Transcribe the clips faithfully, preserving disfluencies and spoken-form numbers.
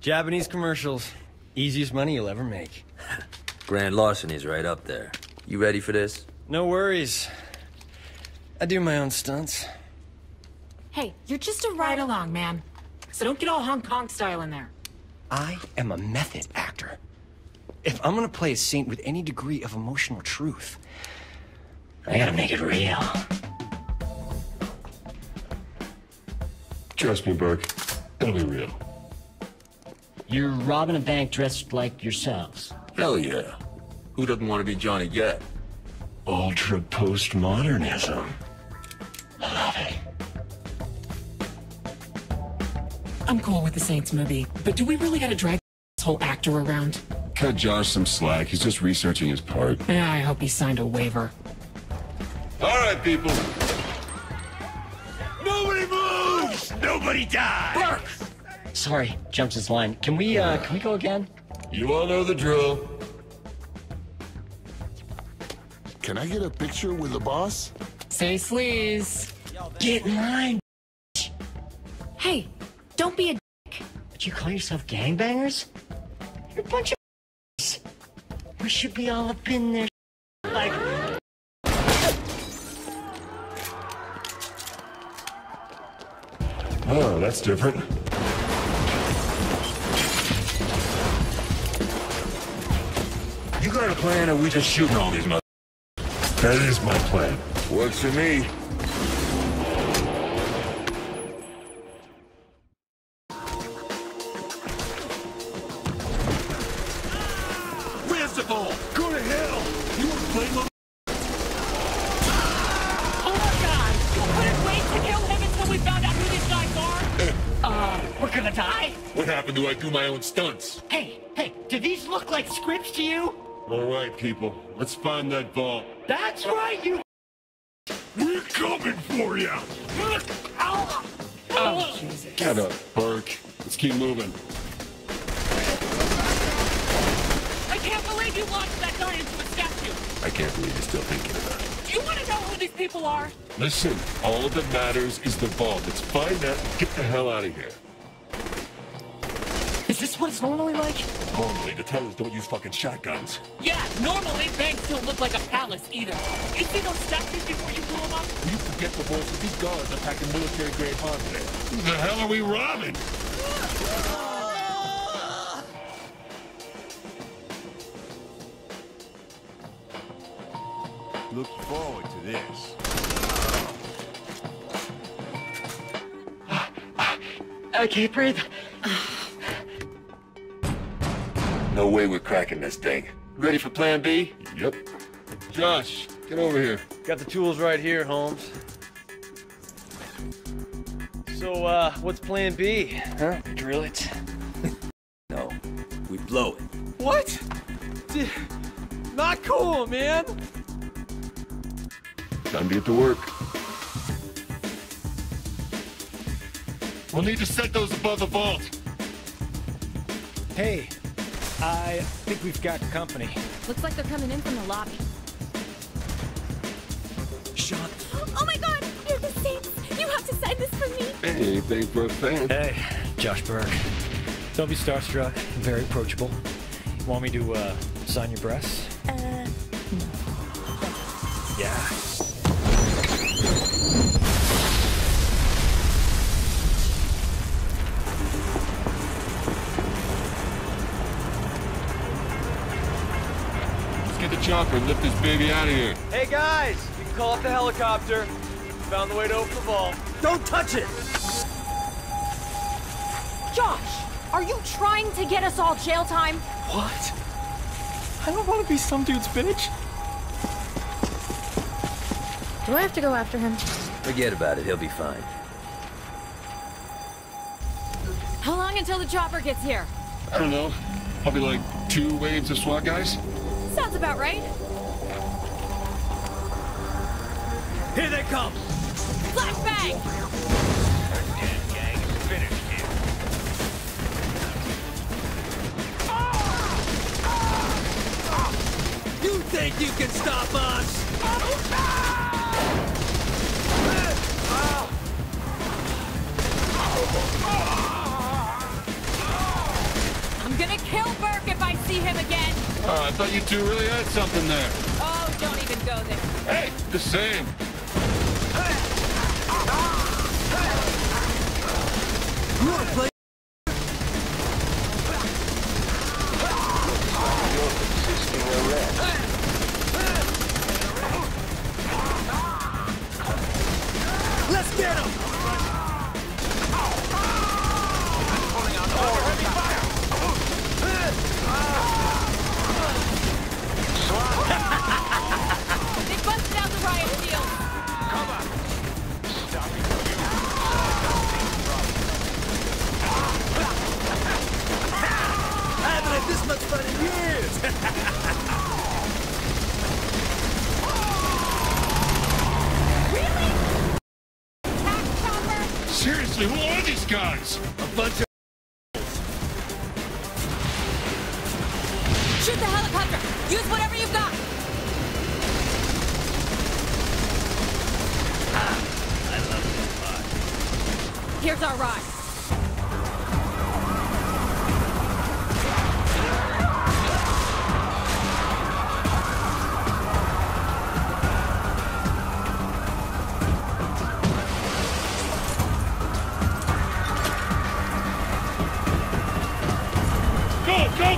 Japanese commercials. Easiest money you'll ever make. Grand larceny's right up there. You ready for this? No worries. I do my own stunts. Hey, you're just a ride-along, man. So don't get all Hong Kong style in there. I am a method actor. If I'm gonna play a saint with any degree of emotional truth, I gotta make it real. Trust me, Burke. It'll be real. You're robbing a bank dressed like yourselves. Hell yeah. Who doesn't want to be Johnny Gat? Ultra postmodernism. I love it. I'm cool with the Saints movie, but do we really gotta drag this whole actor around? Cut Josh some slack. He's just researching his part. Yeah, I hope he signed a waiver. All right, people. Nobody moves! Nobody dies! Burke! Sorry, jumps his line. Can we, uh, can we go again? You all know the drill. Can I get a picture with the boss? Say sleaze. Get in line, bitch. Hey, don't be a dick. But you call yourself gangbangers? You're a bunch of s***. We should be all up in there like... Oh, that's different. You got a plan, or we just shooting all these mother... That is my plan. Works for me. Where's the ball? Go to hell! You were playing my... Oh my god! What a waste to kill him until we found out who these guys are! uh, we're gonna die? What happened to I do my own stunts? Hey, hey, do these look like scripts to you? All right, people. Let's find that ball. That's right, you... We're coming for you! Ow. Oh, Jesus. Get up, Burke. Let's keep moving. I can't believe you launched that guy into a statue! I can't believe you're still thinking about it. Do you want to know who these people are? Listen, all that matters is the ball. Let's find that and get the hell out of here. Is this what it's normally like? Normally, the tellers don't use fucking shotguns. Yeah, normally banks don't look like a palace either. You see those statues before you blow them up? You forget the voice of these guards attacking military-grade hardware. Who the hell are we robbing? Look forward to this. I can't breathe. No way we're cracking this thing. Ready for plan B? Yep. Josh, get over here. Got the tools right here, Holmes. So, uh, what's plan B? Huh? Drill it? No. We blow it. What? D- Not cool, man! Time to get to work. We'll need to set those above the vault. Hey. I think we've got company. Looks like they're coming in from the lobby. Sean. Oh my god! You're the Saints! You have to sign this for me! Hey, thanks for a fan. Hey, Josh Burke. Don't be starstruck. Very approachable. Want me to, uh, sign your breasts? Uh, no. Yeah. Chopper, lift this baby out of here. Hey guys, you can call up the helicopter. Found the way to open the vault. Don't touch it! Josh, are you trying to get us all jail time? What? I don't want to be some dude's bitch. Do I have to go after him? Forget about it. He'll be fine. How long until the chopper gets here? I don't know. Probably like two waves of SWAT guys. Sounds about right. Here they come. Flashbang! Our dead gang is finished here. Ah! Ah! Ah! You think you can stop us? Oh, no! I'm gonna kill Burke if I see him again. Oh, I thought you two really had something there. Oh, don't even go there. Hey, the same. You wanna play? Let's get him! This much fun in years! Really? Attack chopper? Seriously, who are these guys? A bunch of Shoot the helicopter! Use whatever you've got! Ah, I love this part. Here's our ride. Go, go!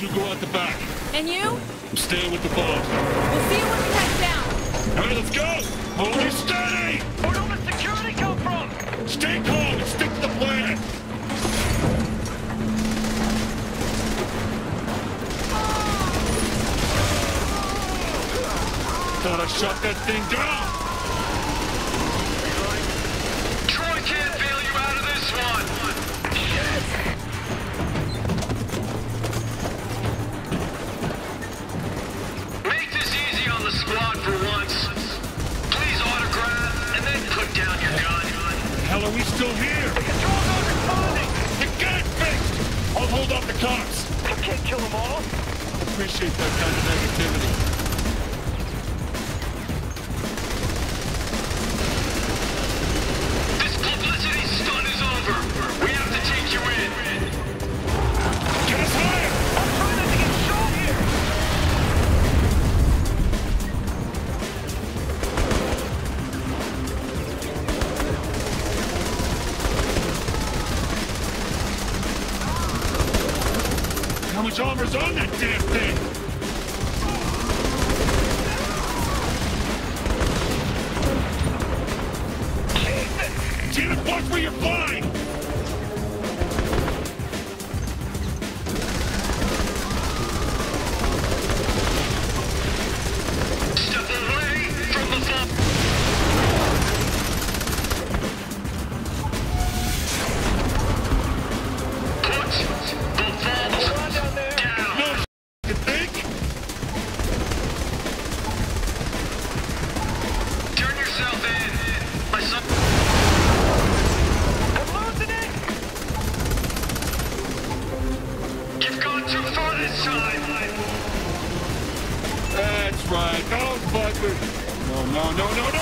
You go out the back. And you? I'm staying with the boat. We'll see you when we touch down. All right, let's go! Hold you steady! Where did all the security come from? Stay calm and stick to the plan. Thought I shot that thing down! Are we still here? The control's not responding! The gate fixed! I'll hold off the cops! I can't kill them all! I appreciate that kind of negativity. This publicity stunt is over! We have to take you in! Get us higher! I'm trying not to get shot here! How much armor's on that damn thing? Jesus! Janet, watch where you're flying! Step away from the top! Put the bombs up! No, no, no, no!